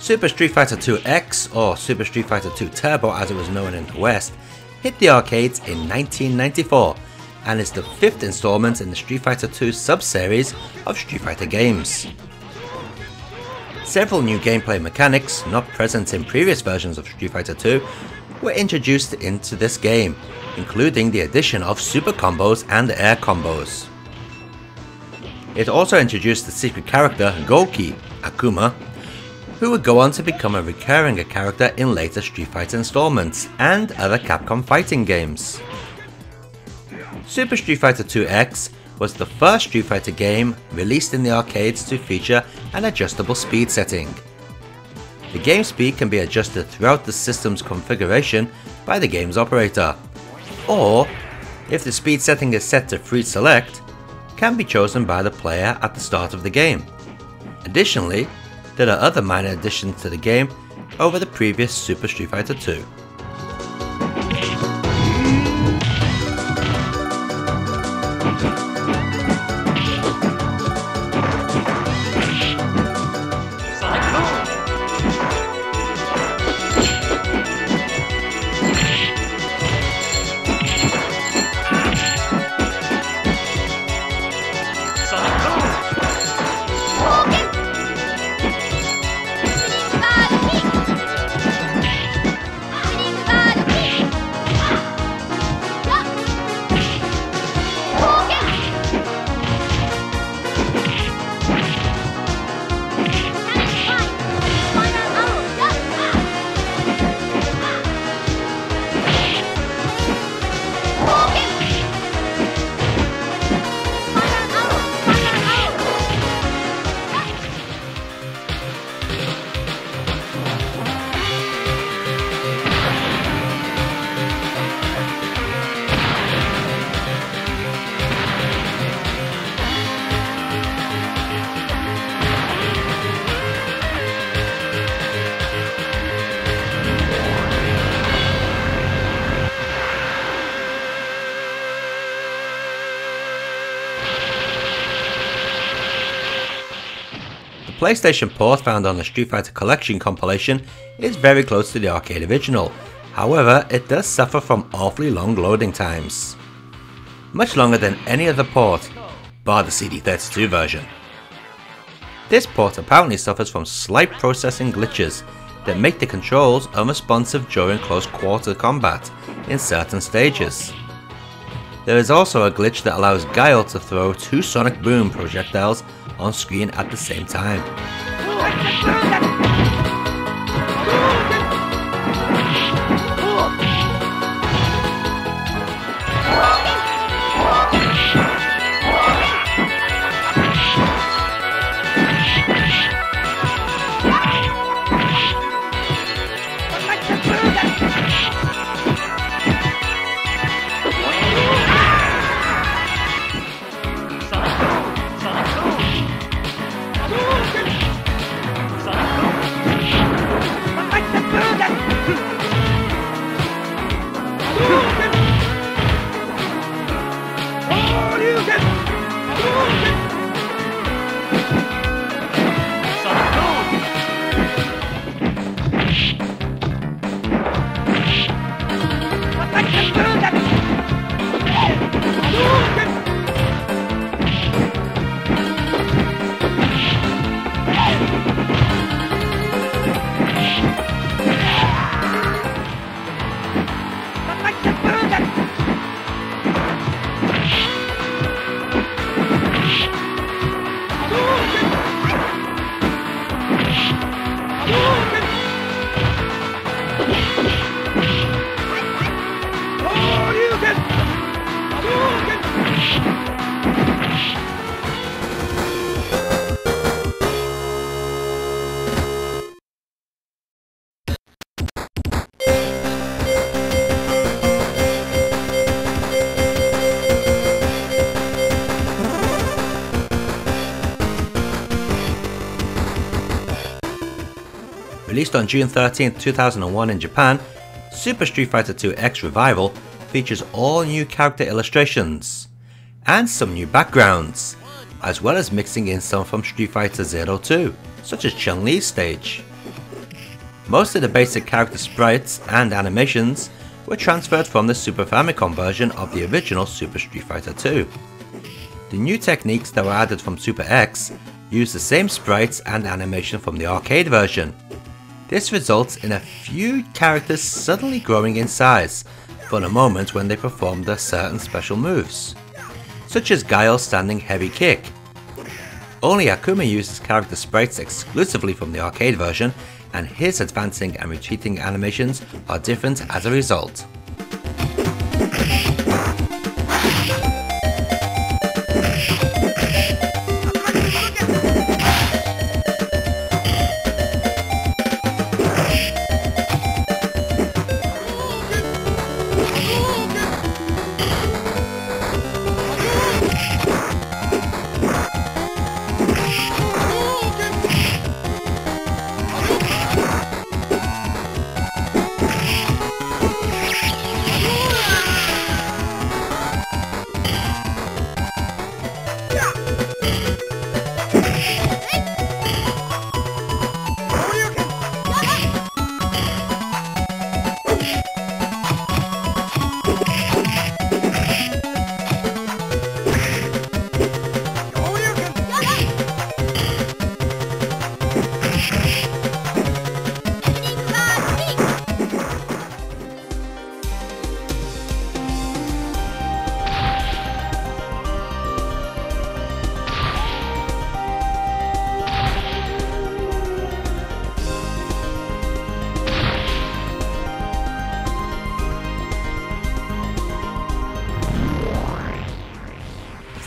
Super Street Fighter 2 X, or Super Street Fighter 2 Turbo as it was known in the West, hit the arcades in 1994 and is the fifth installment in the Street Fighter 2 sub-series of Street Fighter games. Several new gameplay mechanics not present in previous versions of Street Fighter 2 were introduced into this game, including the addition of super combos and air combos. It also introduced the secret character Gouki Akuma, who would go on to become a recurring character in later Street Fighter installments and other Capcom fighting games. Super Street Fighter 2 X was the first Street Fighter game released in the arcades to feature an adjustable speed setting. The game speed can be adjusted throughout the system's configuration by the game's operator, or, if the speed setting is set to free select, can be chosen by the player at the start of the game. Additionally, there are other minor additions to the game over the previous Super Street Fighter 2. The PlayStation port found on the Street Fighter Collection compilation is very close to the arcade original, however it does suffer from awfully long loading times. Much longer than any other port, bar the CD32 version. This port apparently suffers from slight processing glitches that make the controls unresponsive during close quarter combat in certain stages. There is also a glitch that allows Guile to throw two Sonic Boom projectiles on screen at the same time. Released on June 13, 2001 in Japan, Super Street Fighter 2 X Revival features all new character illustrations and some new backgrounds, as well as mixing in some from Street Fighter Zero 2, such as Chun-Li's stage. Most of the basic character sprites and animations were transferred from the Super Famicom version of the original Super Street Fighter 2. The new techniques that were added from Super X use the same sprites and animation from the arcade version. This results in a few characters suddenly growing in size for a moment when they perform their certain special moves, such as Guile's standing heavy kick. Only Akuma uses character sprites exclusively from the arcade version, and his advancing and retreating animations are different as a result.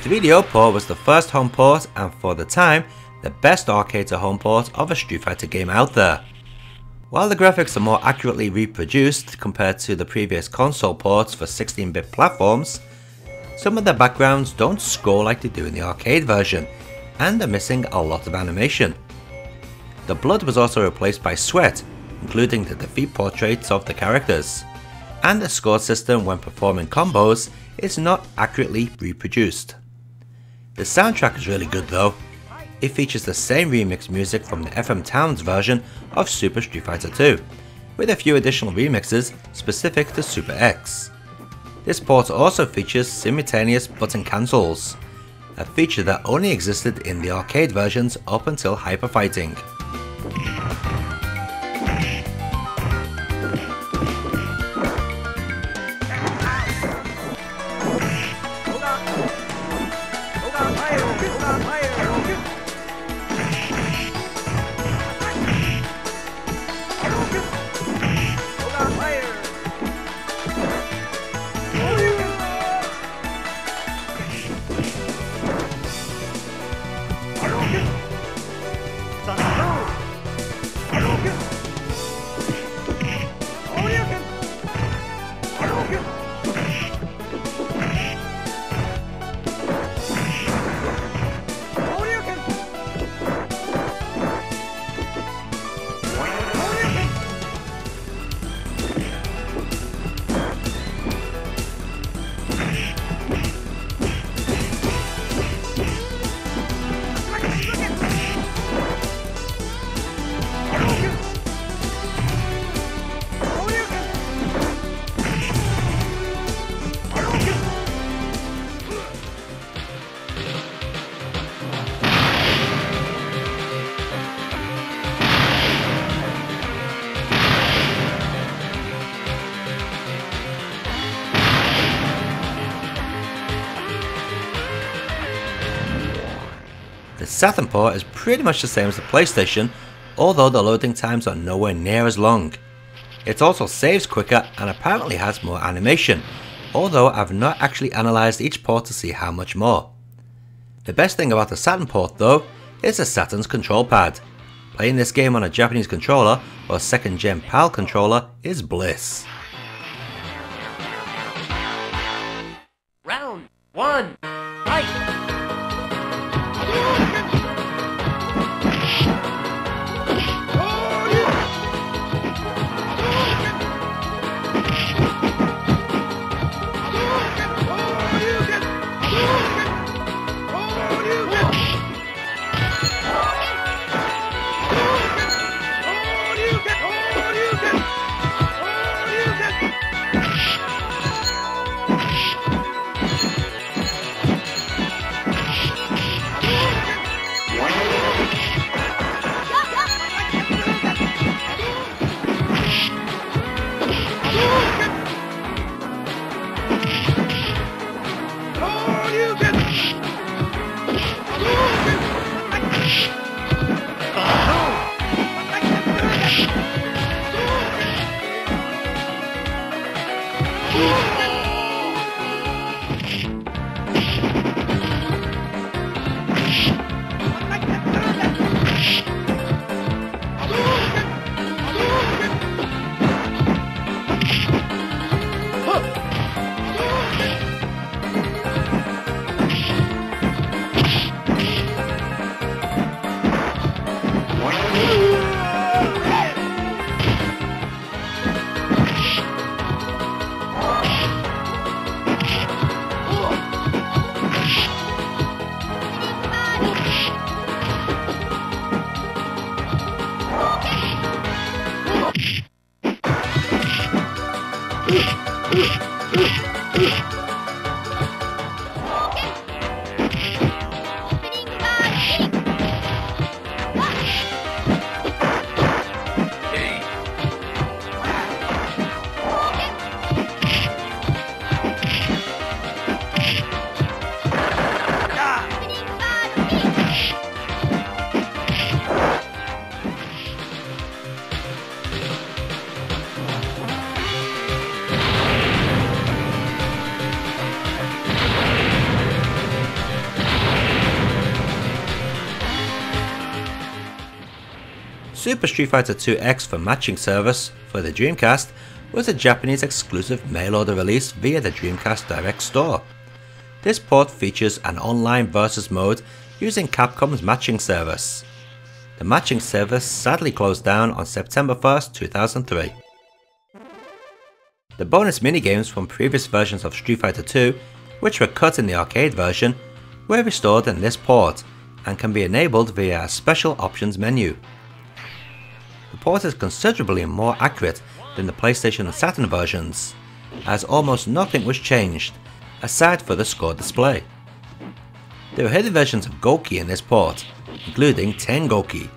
The 3DO port was the first home port and, for the time, the best arcade to home port of a Street Fighter game out there. While the graphics are more accurately reproduced compared to the previous console ports for 16-bit platforms, some of the backgrounds don't score like they do in the arcade version and are missing a lot of animation. The blood was also replaced by sweat, including the defeat portraits of the characters, and the score system when performing combos is not accurately reproduced. The soundtrack is really good though. It features the same remix music from the FM Towns version of Super Street Fighter 2, with a few additional remixes specific to Super X. This port also features simultaneous button cancels, a feature that only existed in the arcade versions up until Hyper Fighting. Saturn port is pretty much the same as the PlayStation, although the loading times are nowhere near as long. It also saves quicker and apparently has more animation, although I've not actually analysed each port to see how much more. The best thing about the Saturn port though is the Saturn's control pad. Playing this game on a Japanese controller or second gen PAL controller is bliss. Round 1, fight! Super Street Fighter 2 X for matching service for the Dreamcast was a Japanese exclusive mail-order release via the Dreamcast Direct store. This port features an online versus mode using Capcom's matching service. The matching service sadly closed down on September 1st, 2003. The bonus minigames from previous versions of Street Fighter 2, which were cut in the arcade version, were restored in this port and can be enabled via a special options menu. The port is considerably more accurate than the PlayStation and Saturn versions, as almost nothing was changed, aside for the score display. There are hidden versions of Gouki in this port, including Tengouki,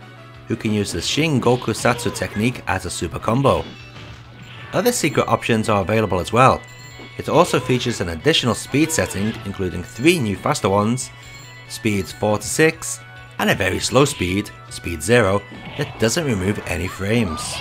who can use the Shingoku Satsu technique as a super combo. Other secret options are available as well. It also features an additional speed setting, including 3 new faster ones, speeds 4 to 6, and a very slow speed, speed 0, that doesn't remove any frames.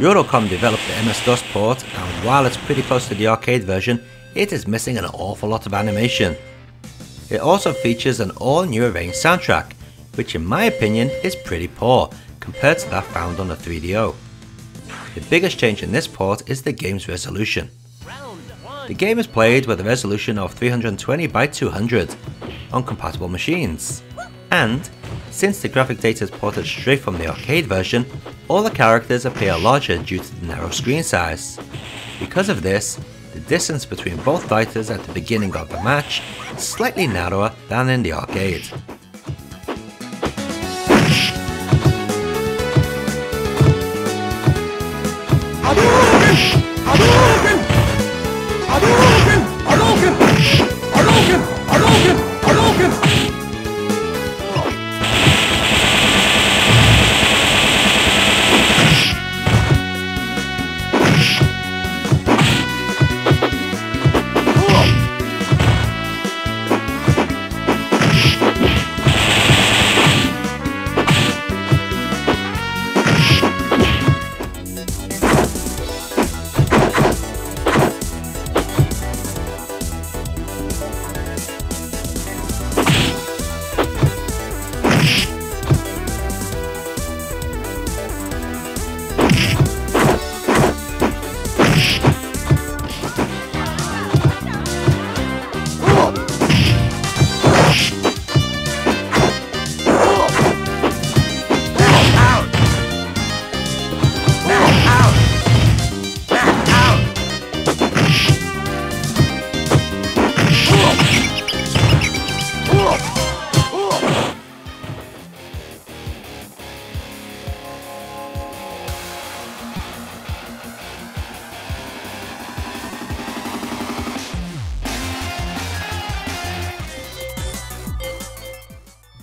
Eurocom developed the MS DOS port, and while it's pretty close to the arcade version, it is missing an awful lot of animation. It also features an all-new arranged soundtrack, which in my opinion is pretty poor compared to that found on the 3DO. The biggest change in this port is the game's resolution. The game is played with a resolution of 320 by 200 on compatible machines, and since the graphic data is ported straight from the arcade version, all the characters appear larger due to the narrow screen size. Because of this, the distance between both fighters at the beginning of the match is slightly narrower than in the arcade.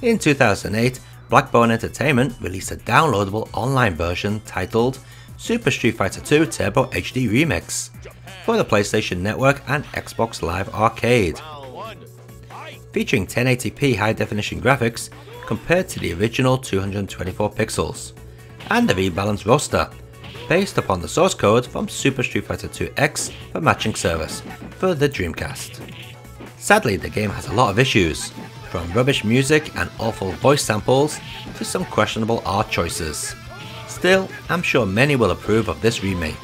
In 2008, Blackbone Entertainment released a downloadable online version titled Super Street Fighter 2 Turbo HD Remix for the PlayStation Network and Xbox Live Arcade. Featuring 1080p high definition graphics compared to the original 224 pixels, and a rebalanced roster, based upon the source code from Super Street Fighter 2 X for matching service for the Dreamcast. Sadly, the game has a lot of issues, from rubbish music and awful voice samples to some questionable art choices. Still, I'm sure many will approve of this remake.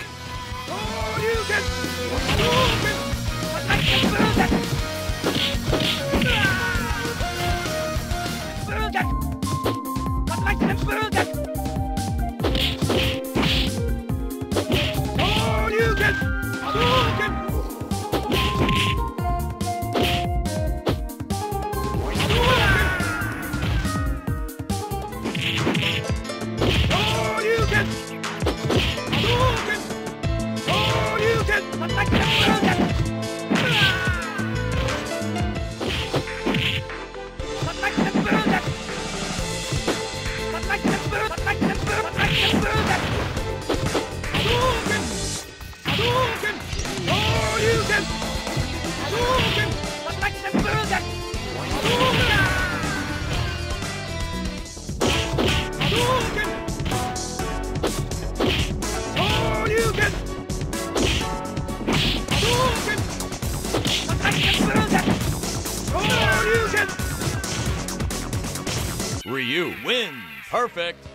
Ryu wins! Perfect!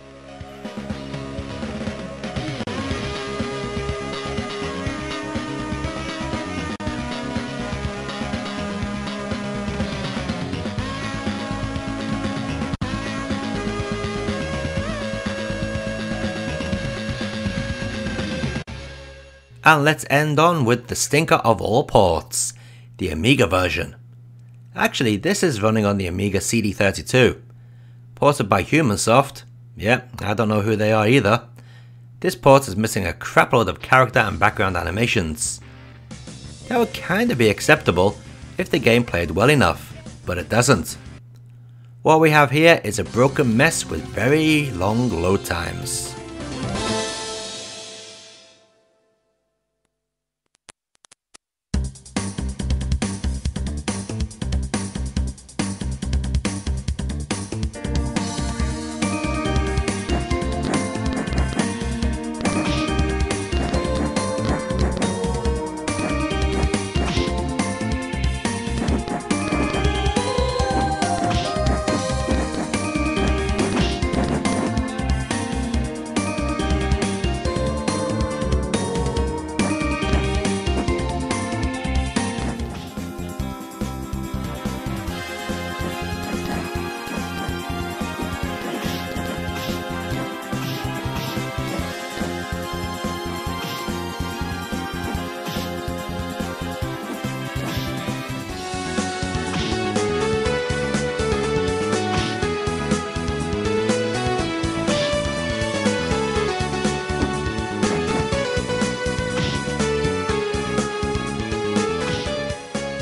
And let's end on with the stinker of all ports, the Amiga version. Actually, this is running on the Amiga CD32. Ported by Humansoft, yep, I don't know who they are either. This port is missing a crapload of character and background animations. That would kinda be acceptable if the game played well enough, but it doesn't. What we have here is a broken mess with very long load times.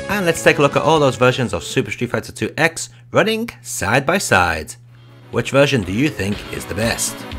And let's take a look at all those versions of Super Street Fighter 2 X running side by side. Which version do you think is the best?